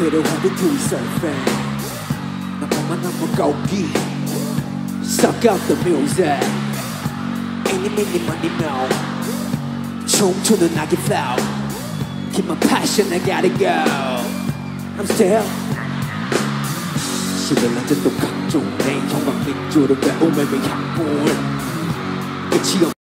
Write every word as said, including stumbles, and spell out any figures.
그대로 한국투 surfing. 나 맘만 한번 가오기. Suck out the music. Any mini money now. 춤추는 아기 flow. Keep my passion, I gotta go. I'm still. 시들 낮은 또 각종 내 형광 민주를 배움의 향불. 끝이 없.